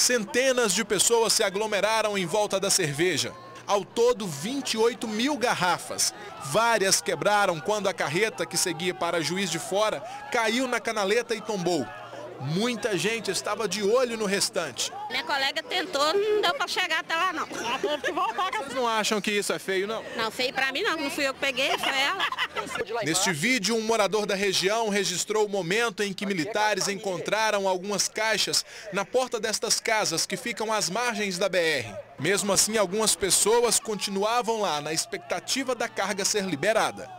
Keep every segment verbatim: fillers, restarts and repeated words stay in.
Centenas de pessoas se aglomeraram em volta da cerveja. Ao todo, vinte e oito mil garrafas. Várias quebraram quando a carreta que seguia para Juiz de Fora caiu na canaleta e tombou. Muita gente estava de olho no restante. Minha colega tentou, não deu para chegar até lá, não. Vocês não acham que isso é feio, não? Não, feio para mim, não. Não fui eu que peguei, foi ela. Neste vídeo, um morador da região registrou o momento em que militares encontraram algumas caixas na porta destas casas que ficam às margens da B R. Mesmo assim, algumas pessoas continuavam lá na expectativa da carga ser liberada.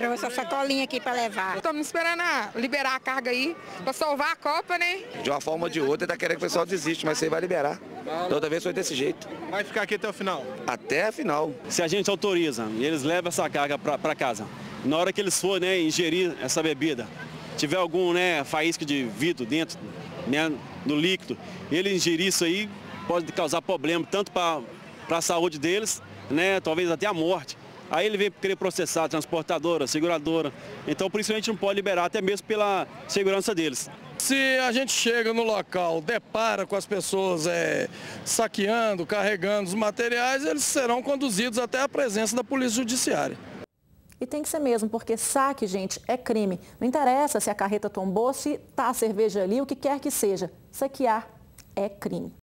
Trouxe a sacolinha aqui para levar. Estamos esperando a liberar a carga aí, para salvar a Copa, né? De uma forma ou de outra, ele tá querendo que o pessoal desiste, mas você vai liberar. Toda vez foi desse jeito. Vai ficar aqui até o final? Até a final. Se a gente autoriza e eles levam essa carga para casa, na hora que eles forem, né, ingerir essa bebida, tiver algum, né, faísca de vidro dentro, né, no líquido, ele ingerir isso aí pode causar problema tanto para a saúde deles, né, talvez até a morte. Aí ele vem querer processar a transportadora, a seguradora. Então, por isso a gente não pode liberar, até mesmo pela segurança deles. Se a gente chega no local, depara com as pessoas é, saqueando, carregando os materiais, eles serão conduzidos até a presença da Polícia Judiciária. E tem que ser mesmo, porque saque, gente, é crime. Não interessa se a carreta tombou, se tá a cerveja ali, o que quer que seja. Saquear é crime.